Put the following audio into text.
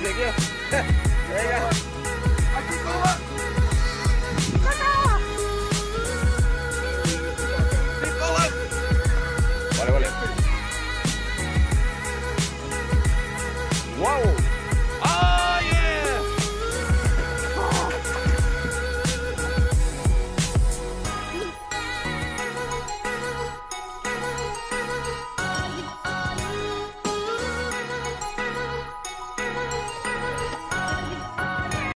Nigga.